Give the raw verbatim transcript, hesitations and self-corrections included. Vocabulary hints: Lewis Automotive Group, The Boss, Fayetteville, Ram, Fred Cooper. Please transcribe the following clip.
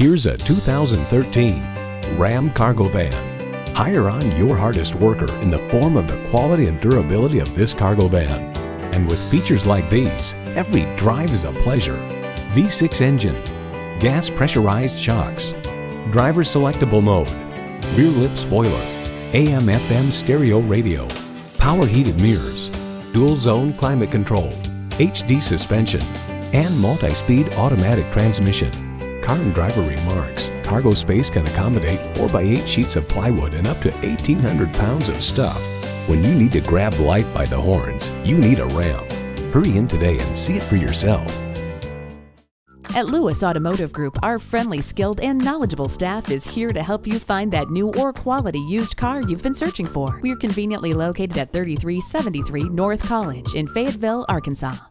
Here's a two thousand thirteen Ram cargo van. Hire on your hardest worker in the form of the quality and durability of this cargo van. And with features like these, every drive is a pleasure. V six engine, gas pressurized shocks, driver selectable mode, rear lip spoiler, A M F M stereo radio, power heated mirrors, dual zone climate control, H D suspension, and multi-speed automatic transmission. Car and Driver remarks, cargo space can accommodate four by eight sheets of plywood and up to eighteen hundred pounds of stuff. When you need to grab life by the horns, you need a Ram. Hurry in today and see it for yourself. At Lewis Automotive Group, our friendly, skilled, and knowledgeable staff is here to help you find that new or quality used car you've been searching for. We're conveniently located at thirty-three seventy-three North College in Fayetteville, Arkansas.